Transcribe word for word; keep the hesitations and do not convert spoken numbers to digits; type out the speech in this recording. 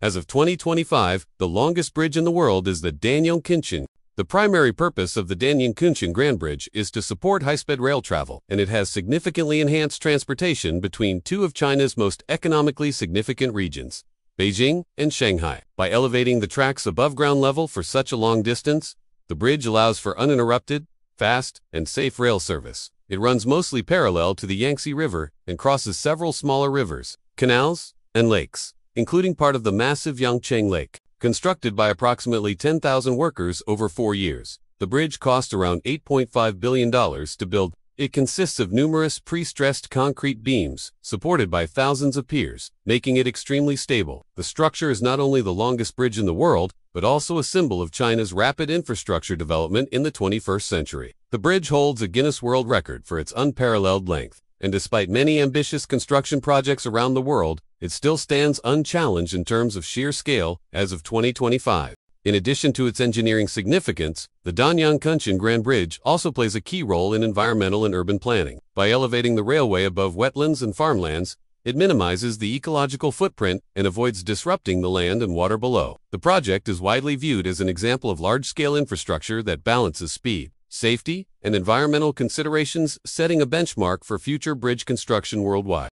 As of twenty twenty-five, the longest bridge in the world is the Danyang–Kunshan. The primary purpose of the Danyang–Kunshan Grand Bridge is to support high-speed rail travel, and it has significantly enhanced transportation between two of China's most economically significant regions, Beijing and Shanghai. By elevating the tracks above ground level for such a long distance, the bridge allows for uninterrupted, fast, and safe rail service. It runs mostly parallel to the Yangtze River and crosses several smaller rivers, canals, and lakes, including part of the massive Yangcheng Lake. Constructed by approximately ten thousand workers over four years, the bridge cost around eight point five billion dollars to build. It consists of numerous pre-stressed concrete beams, supported by thousands of piers, making it extremely stable. The structure is not only the longest bridge in the world, but also a symbol of China's rapid infrastructure development in the twenty-first century. The bridge holds a Guinness World Record for its unparalleled length, and despite many ambitious construction projects around the world, it still stands unchallenged in terms of sheer scale as of twenty twenty-five. In addition to its engineering significance, the Danyang–Kunshan Grand Bridge also plays a key role in environmental and urban planning. By elevating the railway above wetlands and farmlands, it minimizes the ecological footprint and avoids disrupting the land and water below. The project is widely viewed as an example of large-scale infrastructure that balances speed, safety, and environmental considerations, setting a benchmark for future bridge construction worldwide.